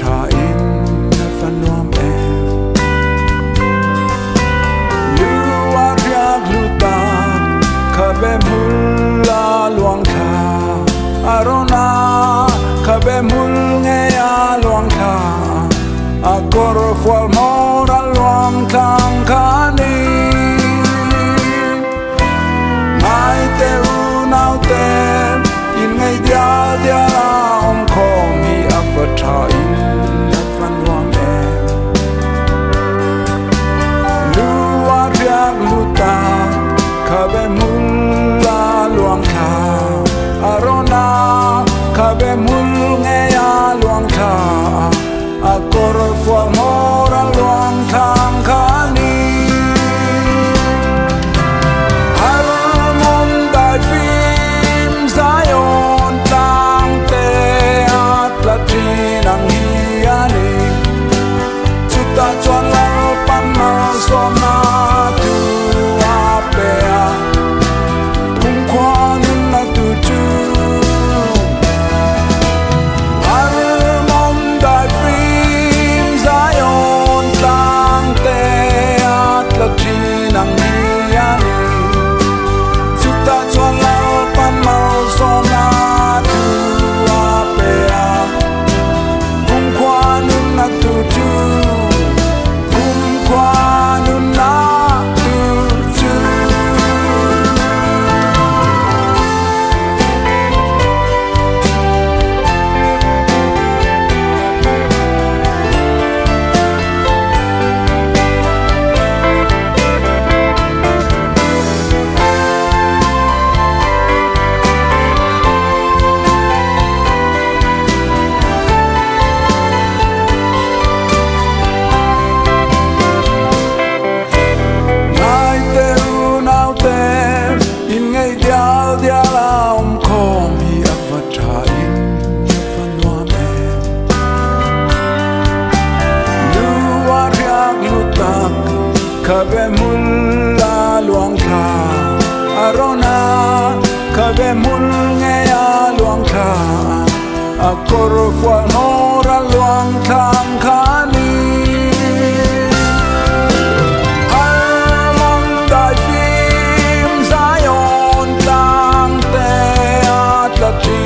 Tha in van nuam em Lưu a riak lưu tan Khabe mul la luang tha Arona Khabe mul nghe a luang tha A kor fual mor a luang thang khani Mai te u nao te In ngay dia dia la om khom Hi apa tha in Khabe mul la luang tha Arona Khabe mul nghe a luang tha A kor fual mor a luang thang khani Har mum dai phim Zion tang te at la trin ang hiani Chuta chuan lao pan ma som na Khabe mul la luang tha Arona Khabe mul nghe a luang tha A kor fual mor a luang thang khani Armon dai phim Zion tang te at la